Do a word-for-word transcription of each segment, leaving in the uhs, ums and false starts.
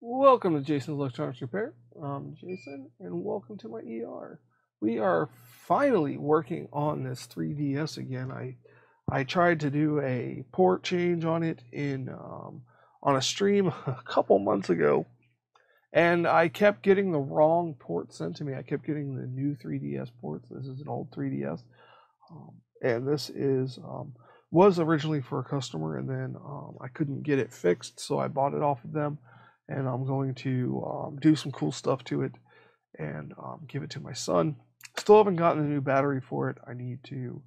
Welcome to Jason's Electronics Repair. I'm Jason, and welcome to my E R. We are finally working on this three D S again. I I tried to do a port change on it in um, on a stream a couple months ago, and I kept getting the wrong port sent to me. I kept getting the new three D S ports. This is an old three D S, um, and this is um, was originally for a customer, and then um, I couldn't get it fixed, so I bought it off of them. And I'm going to um, do some cool stuff to it and um, give it to my son. Still haven't gotten a new battery for it. I need to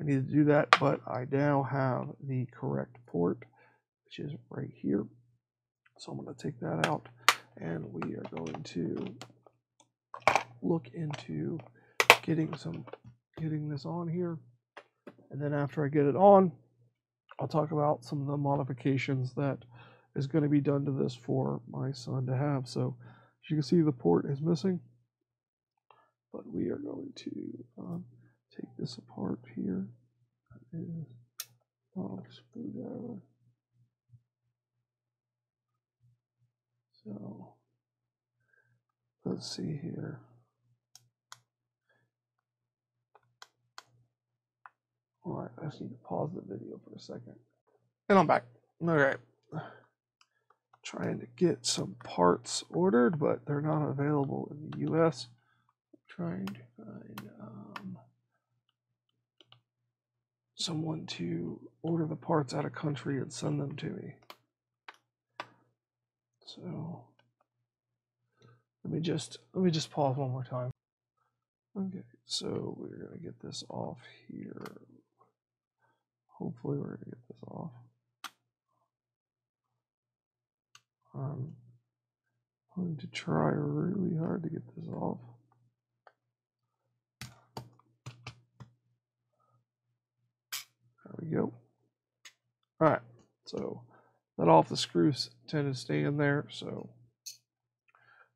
I need to do that, but I now have the correct port, which is right here. So I'm going to take that out, and we are going to look into getting some getting this on here. And then after I get it on, I'll talk about some of the modifications that is going to be done to this for my son to have. So as you can see, the port is missing, but we are going to um, take this apart here. That is long screwdriver. So let's see here. All right, I just need to pause the video for a second, and I'm back. All right. Trying to get some parts ordered, but they're not available in the U S I'm trying to find um, someone to order the parts out of country and send them to me. So let me just let me just pause one more time. Okay, so we're gonna get this off here. Hopefully, we're gonna get this off. I'm going to try really hard to get this off. There we go. All right, so that off, the screws tend to stay in there, so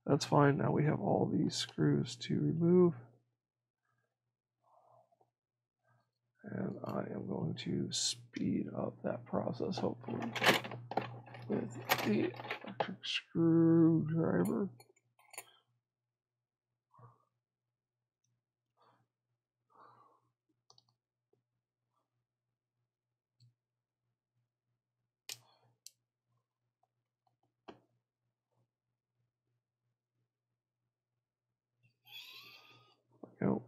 that's fine. Now we have all these screws to remove. And I am going to speed up that process, hopefully, with the electric screwdriver. Go.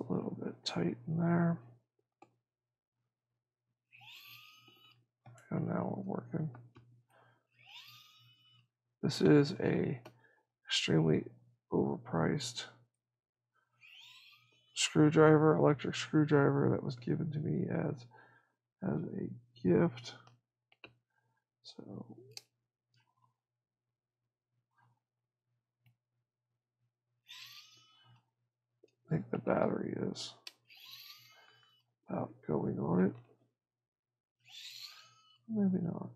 A little bit tight in there. And now we're working. This is a extremely overpriced screwdriver, electric screwdriver, that was given to me as as a gift. So I think the battery is about going on it. Maybe not.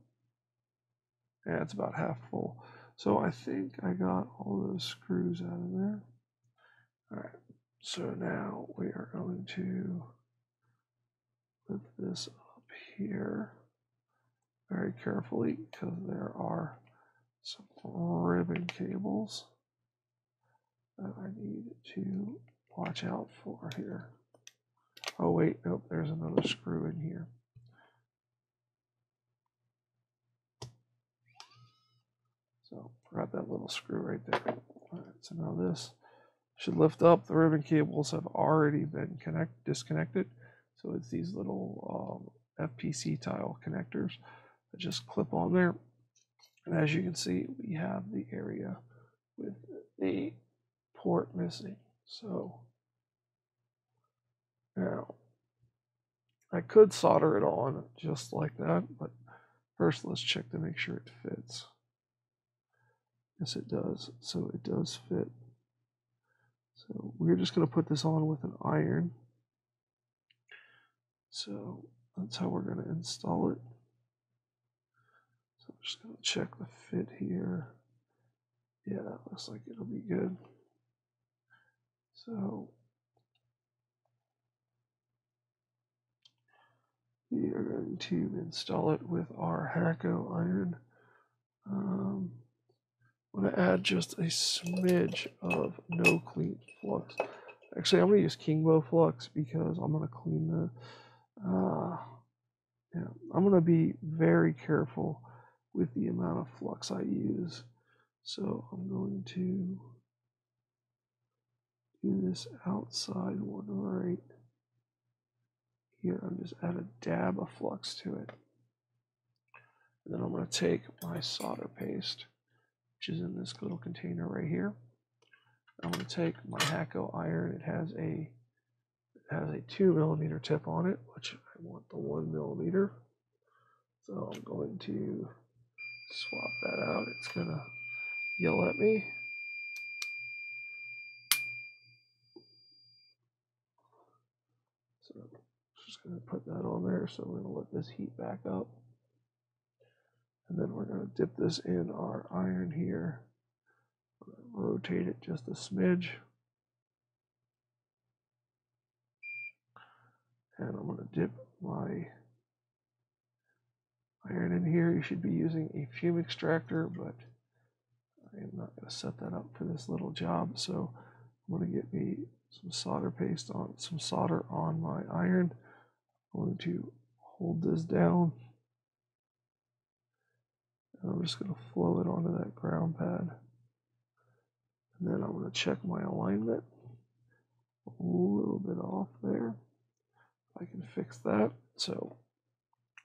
Yeah, it's about half full. So I think I got all those screws out of there. All right, so now we are going to put this up here very carefully, because there are some ribbon cables that I need to watch out for here. Oh wait, nope, there's another screw in here. So forgot that little screw right there. All right, so now this should lift up. The ribbon cables have already been connect disconnected. So it's these little um, F P C tile connectors that just clip on there. And as you can see, we have the area with the port missing. So now I could solder it on just like that, but first let's check to make sure it fits. Yes, it does. So it does fit. So we're just going to put this on with an iron. So that's how we're going to install it. So I'm just going to check the fit here. Yeah, that looks like it'll be good. So we are going to install it with our Hakko iron. Um, I'm going to add just a smidge of no clean flux. Actually, I'm going to use Kingbo flux because I'm going to clean the. Uh, yeah, I'm going to be very careful with the amount of flux I use. So I'm going to do this outside one right here. I'm just add a dab of flux to it. And then I'm going to take my solder paste, which is in this little container right here. I'm going to take my Hakko iron. It has a it has a two millimeter tip on it, which I want the one millimeter. So I'm going to swap that out. It's going to yell at me. So I'm just going to put that on there. So we're going to let this heat back up. And then we're going to dip this in our iron here. Rotate it just a smidge. And I'm going to dip my iron in here. You should be using a fume extractor, but I am not going to set that up for this little job. So I'm going to get me some solder paste on, some solder on my iron. I'm going to hold this down. And I'm just going to flow it onto that ground pad. And then I'm going to check my alignment. A little bit off there. I can fix that. So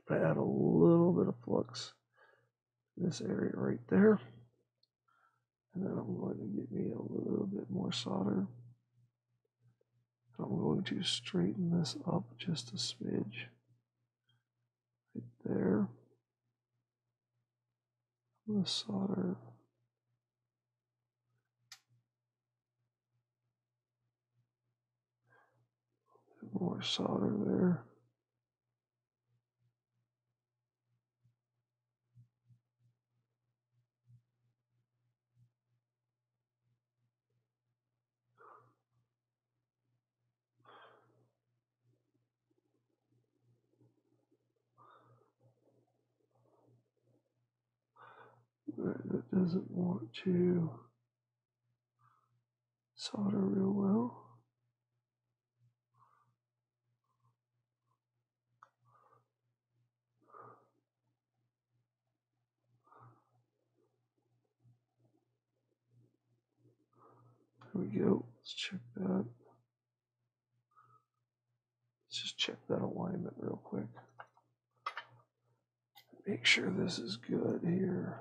I add a little bit of flux in this area right there. And then I'm going to get me a little bit more solder. I'm going to straighten this up just a smidge. Right there. I'm going to solder. More solder there. That doesn't want to solder real well. There we go. Let's check that. Let's just check that alignment real quick. Make sure this is good here.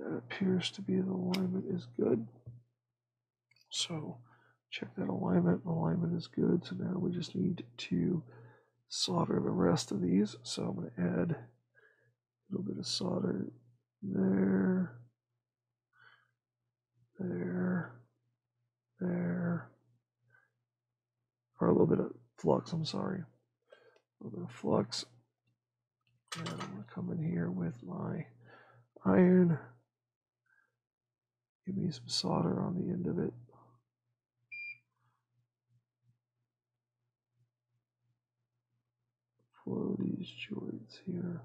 That appears to be the alignment is good. So check that alignment. Alignment is good. So now we just need to solder the rest of these. So I'm going to add a little bit of solder there, there, there, or a little bit of flux. I'm sorry, a little bit of flux. And I'm going to come in here with my iron. Give me some solder on the end of it. Flow these joints here.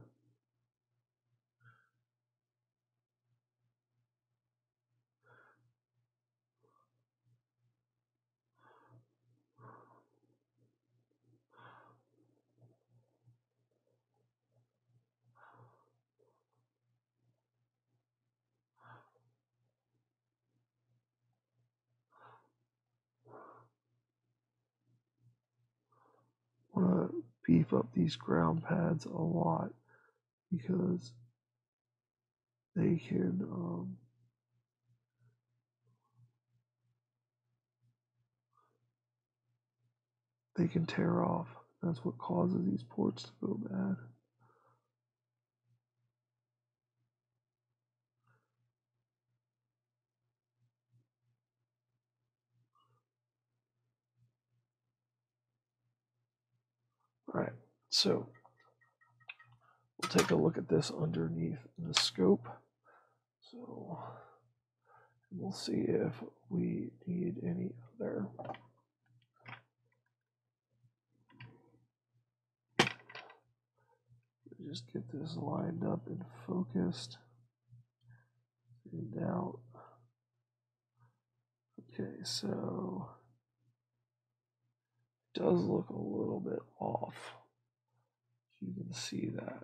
Want to beef up these ground pads a lot because they can um, they can tear off. That's what causes these ports to go bad. So we'll take a look at this underneath the scope. So we'll see if we need any other. Just get this lined up and focused. And out. Okay, so it does look a little bit off. You can see that.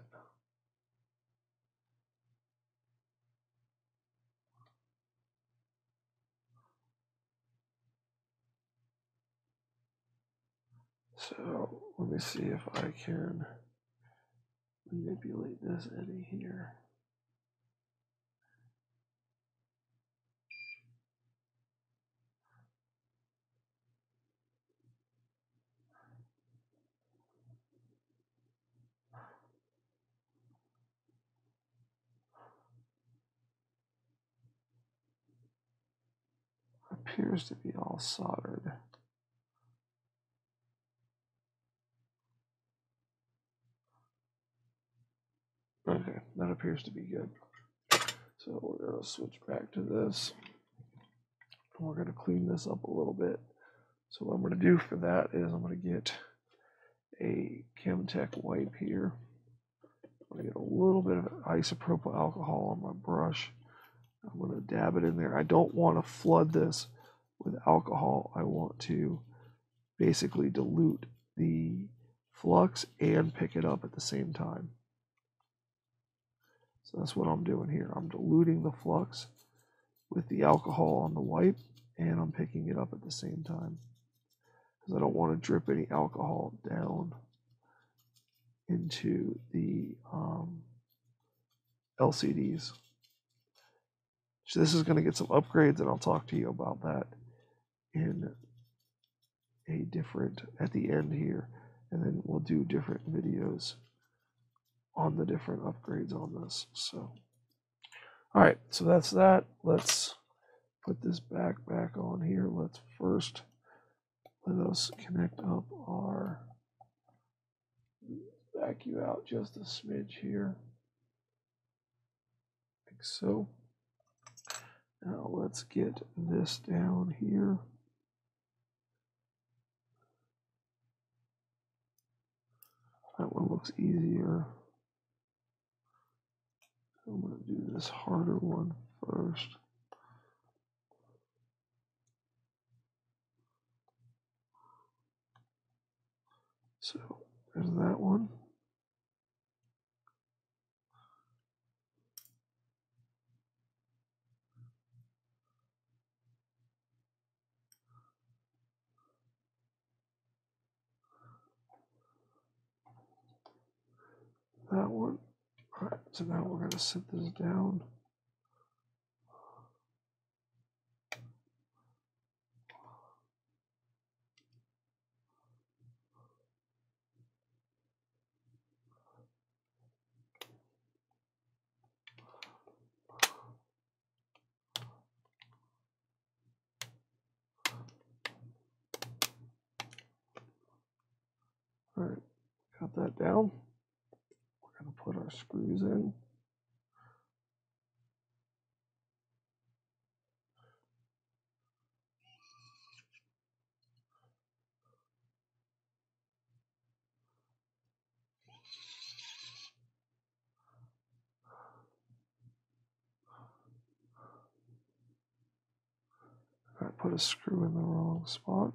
So let me see if I can manipulate this in here. Appears to be all soldered. Okay, that appears to be good. So we're going to switch back to this. We're going to clean this up a little bit. So what I'm going to do for that is I'm going to get a Kimtech wipe here. I'm going to get a little bit of isopropyl alcohol on my brush. I'm going to dab it in there. I don't want to flood this with alcohol. I want to basically dilute the flux and pick it up at the same time. So that's what I'm doing here. I'm diluting the flux with the alcohol on the wipe, and I'm picking it up at the same time because I don't want to drip any alcohol down into the um, L C Ds. So this is going to get some upgrades, and I'll talk to you about that in a different, at the end here, and then we'll do different videos on the different upgrades on this. So, all right, so that's that. Let's put this back back on here. Let's first, let us connect up our, vacuum out just a smidge here, like so. Now let's get this down here. That one looks easier. I'm going to do this harder one first. So there's that one. That one. All right, so now we're going to sit this down. All right, got that down. Put our screws in. I put a screw in the wrong spot.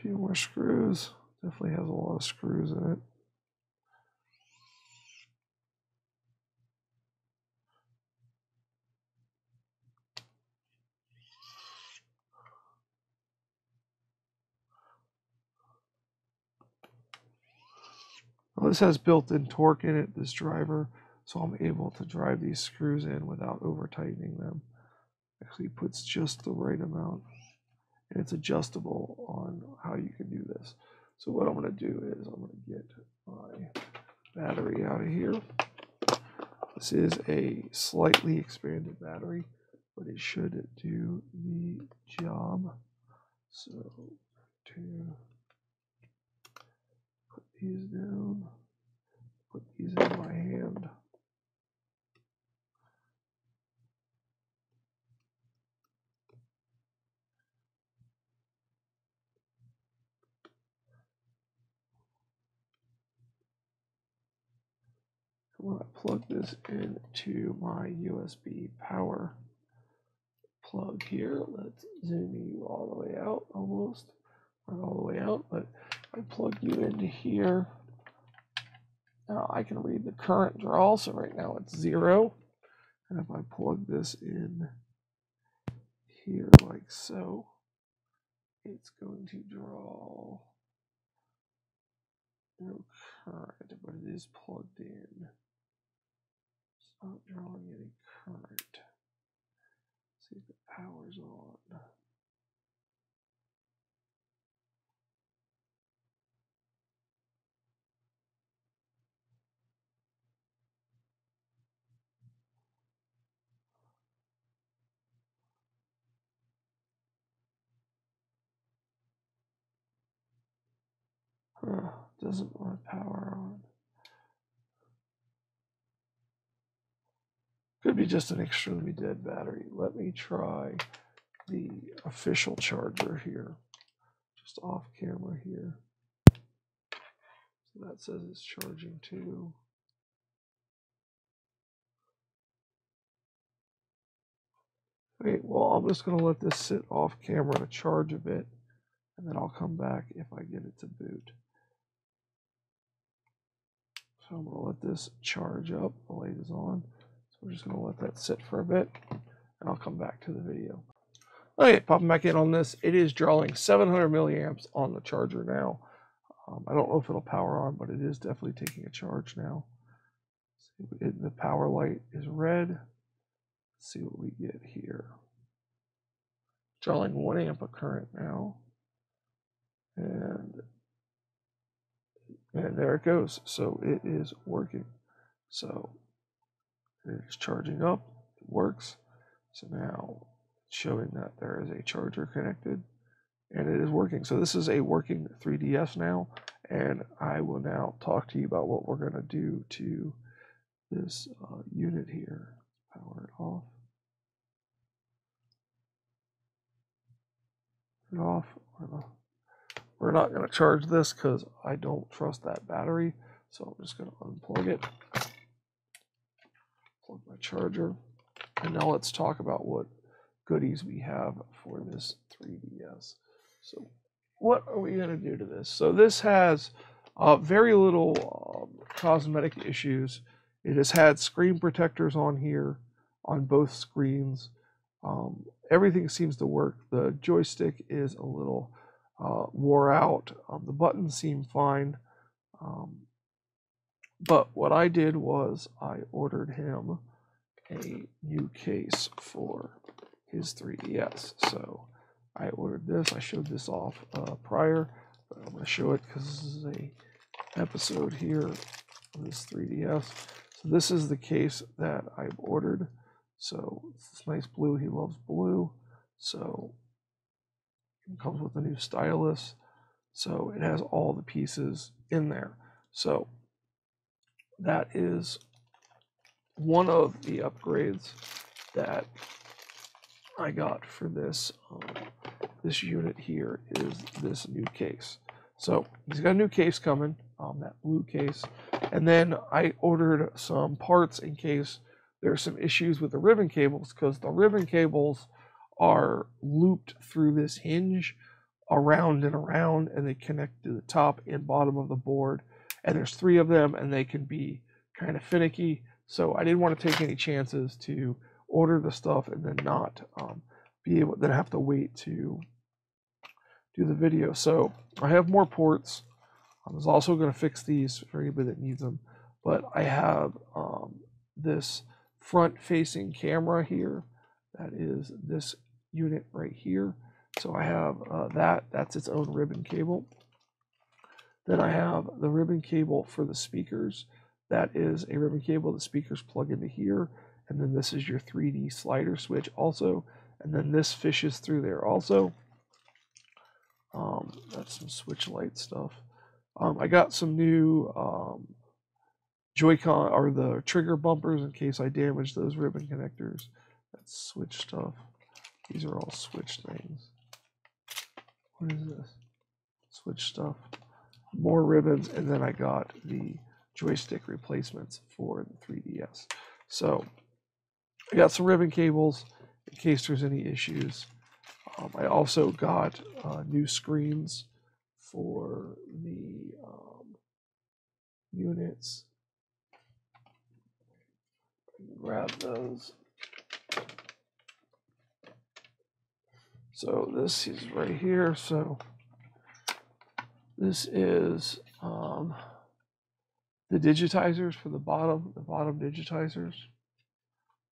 Few more screws. Definitely has a lot of screws in it. Now this has built-in torque in it, this driver, so I'm able to drive these screws in without over-tightening them. Actually puts just the right amount, and it's adjustable on how you can do this. So what I'm going to do is I'm going to get my battery out of here. This is a slightly expanded battery, but it should do the job. So to put these down, put these in my hand. I'm going to plug this into my U S B power plug here. Let's zoom you all the way out, almost. Not all the way out, but I plug you into here. Now I can read the current draw, so right now it's zero. And if I plug this in here like so, it's going to draw no current, but it is plugged in. Not drawing any current. Let's see if the power's on. Huh, doesn't want power on. Could be just an extremely dead battery. Let me try the official charger here. Just off camera here. So that says it's charging too. Okay, well, I'm just going to let this sit off camera to charge a bit, and then I'll come back if I get it to boot. So I'm going to let this charge up. The light is on. We're just going to let that sit for a bit, and I'll come back to the video. Okay, popping back in on this, it is drawing seven hundred milliamps on the charger now. Um, I don't know if it'll power on, but it is definitely taking a charge now. It, the power light is red. Let's see what we get here. Drawing one amp of current now, and and there it goes. So it is working. So it's charging up, it works. So now showing that there is a charger connected and it is working. So this is a working three D S now, and I will now talk to you about what we're going to do to this uh, unit here. Power it off. It off. We're not going to charge this because I don't trust that battery. So I'm just going to unplug it. Plug my charger, and now let's talk about what goodies we have for this three D S. So what are we going to do to this? So this has uh, very little um, cosmetic issues. It has had screen protectors on here on both screens. Um, everything seems to work. The joystick is a little uh, wore out. Um, the buttons seem fine. Um, But what I did was I ordered him a new case for his three D S. So I ordered this. I showed this off uh, prior, but I'm going to show it because this is an episode here of this three D S. So this is the case that I've ordered. So it's this nice blue. He loves blue. So it comes with a new stylus. So it has all the pieces in there. So that is one of the upgrades that I got for this um, this unit here is this new case. So he's got a new case coming, um, that blue case. And then I ordered some parts in case there's some issues with the ribbon cables, because the ribbon cables are looped through this hinge around and around, and they connect to the top and bottom of the board. And there's three of them, and they can be kind of finicky. So I didn't want to take any chances to order the stuff and then not um, be able, then have to wait to do the video. So I have more ports. I was also going to fix these for anybody that needs them, but I have um, this front-facing camera here. That is this unit right here. So I have uh, that. That's its own ribbon cable. Then I have the ribbon cable for the speakers. That is a ribbon cable the speakers plug into here. And then this is your three D slider switch also. And then this fishes through there also. Um, that's some switch light stuff. Um, I got some new um, Joy-Con or the trigger bumpers in case I damage those ribbon connectors. That's switch stuff. These are all switch things. What is this? Switch stuff. More ribbons, and then I got the joystick replacements for the three D S. So I got some ribbon cables in case there's any issues. Um, I also got uh, new screens for the um, units. Grab those. So this is right here. So this is um, the digitizers for the bottom, the bottom digitizers.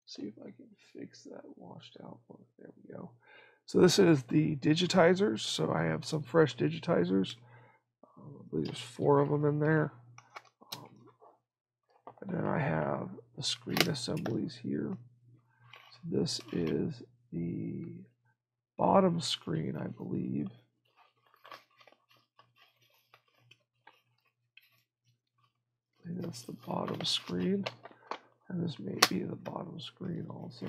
See if I can fix that washed out one. There we go. So this is the digitizers. So I have some fresh digitizers. Um, I believe there's four of them in there. Um, and then I have the screen assemblies here. So this is the bottom screen, I believe. I think that's the bottom screen. And this may be the bottom screen also.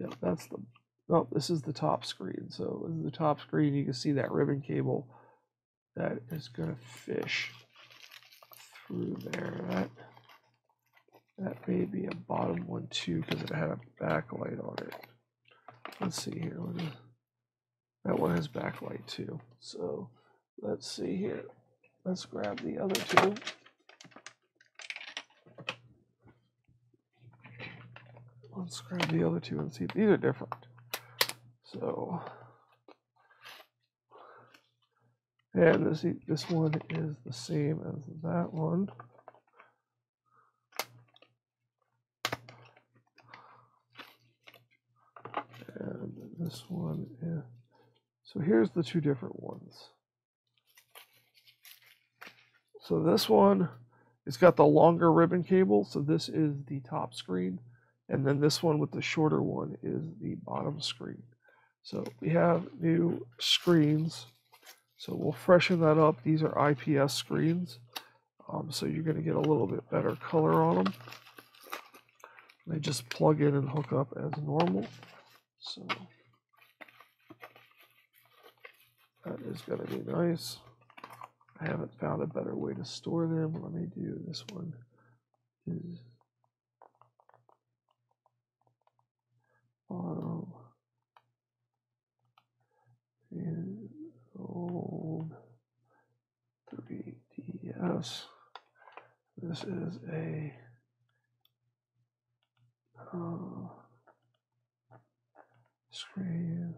Yep, that's the... Oh, this is the top screen. So this is the top screen. You can see that ribbon cable that is going to fish through there. That, that may be a bottom one too because it had a backlight on it. Let's see here. That one has backlight too. So let's see here. Let's grab the other two. Let's grab the other two and see. These are different. So, and this, this one is the same as that one. And this one is, so here's the two different ones. So this one, it's got the longer ribbon cable. So this is the top screen. And then this one with the shorter one is the bottom screen. So we have new screens, so we'll freshen that up. These are I P S screens, um, so you're going to get a little bit better color on them. They just plug in and hook up as normal, so that is going to be nice. I haven't found a better way to store them. Let me do this one. Is bottom. And old three D S. This is a uh, screen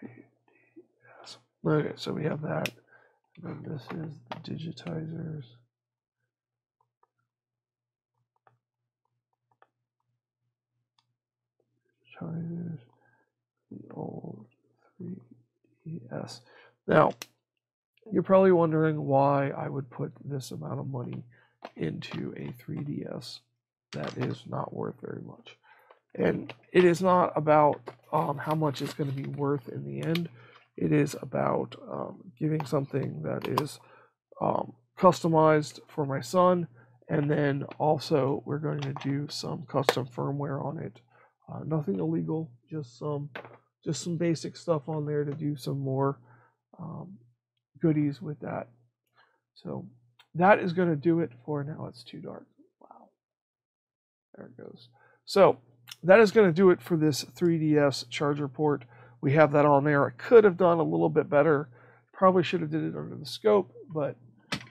three D S. Okay, so we have that. And then this is the digitizers. Digitizers. The old three D S. Now, you're probably wondering why I would put this amount of money into a three D S that is not worth very much. And it is not about um, how much it's going to be worth in the end. It is about um, giving something that is um, customized for my son. And then also we're going to do some custom firmware on it. Uh, nothing illegal, just some just some basic stuff on there to do some more um, goodies with that. So that is going to do it for now. It's too dark. Wow. There it goes. So that is going to do it for this three D S charger port. We have that on there. I could have done a little bit better. Probably should have did it under the scope, but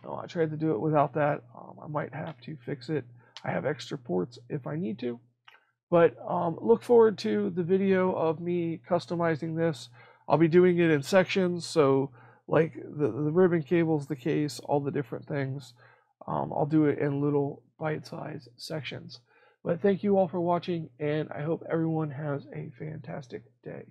no, I tried to do it without that. Um, I might have to fix it. I have extra ports if I need to. But um, look forward to the video of me customizing this. I'll be doing it in sections, so like the, the ribbon cables, the case, all the different things. Um, I'll do it in little bite-sized sections. But thank you all for watching, and I hope everyone has a fantastic day.